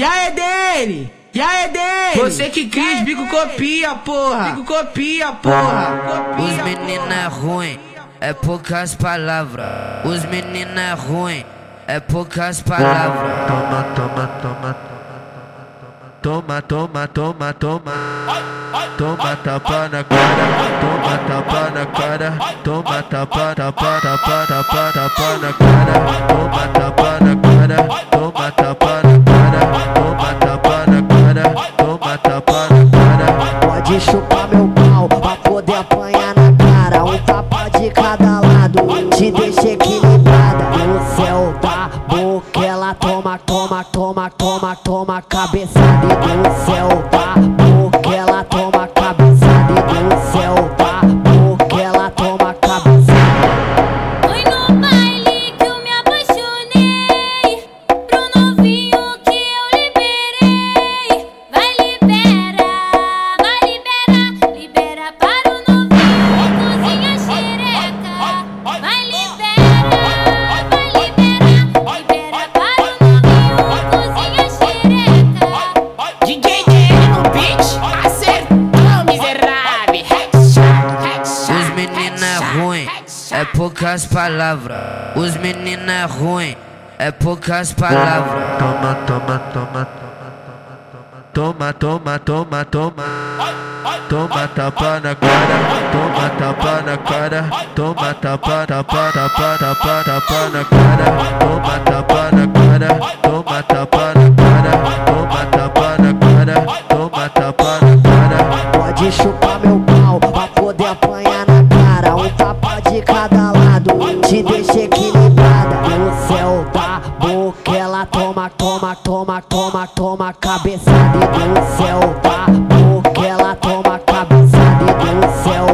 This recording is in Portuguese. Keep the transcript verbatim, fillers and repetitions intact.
E aí, Dene? E aí, Dene? Você que cria, bico copia, porra. Bico copia, porra. Copia, os menina é ruim, é poucas palavras. Os menina é ruim, é poucas palavras. Toma, toma, toma. Toma, toma, toma, toma. Toma tapa na cara, toma tapa na cara, toma tapa, tapa, tapa, tapa, tapa na cara, toma tapa na cara, toma tapa na cara, toma tapa na cara, toma tapa na cara. Pode chupar meu pau pra poder apanhar na cara, um tapa de cada lado te deixa equilibrada. No céu da boca ela toma, toma, toma, toma, toma cabeçada. No céu da boca ela toma cabeçada, no céu da boca ela toma cabeçada. Foi no baile que eu me apaixonei, pro novinho que eu liberei. Vai libera, vai libera, libera para o novinho, cozinha xereca. Vai libera, vai libera, libera para o novinho, cozinha xereca. D J D L no beat. É poucas palavras, os meninos é ruim, é poucas palavras. Toma, toma, toma, toma, toma, toma, toma. Toma tapa na cara, toma tapa na cara, toma tapa, tapa, tapa, tapa, tapa na cara, toma tapa na cara, toma tapa na cara, toma tapa na cara, toma tapa na cara. Pode chupar meu pau pra poder apanhar na cara, um tapa de cara. Te deixa equilibrada. No céu da boca ela toma, toma, toma, toma, toma cabeçada. No céu da boca ela toma cabeçada. No céu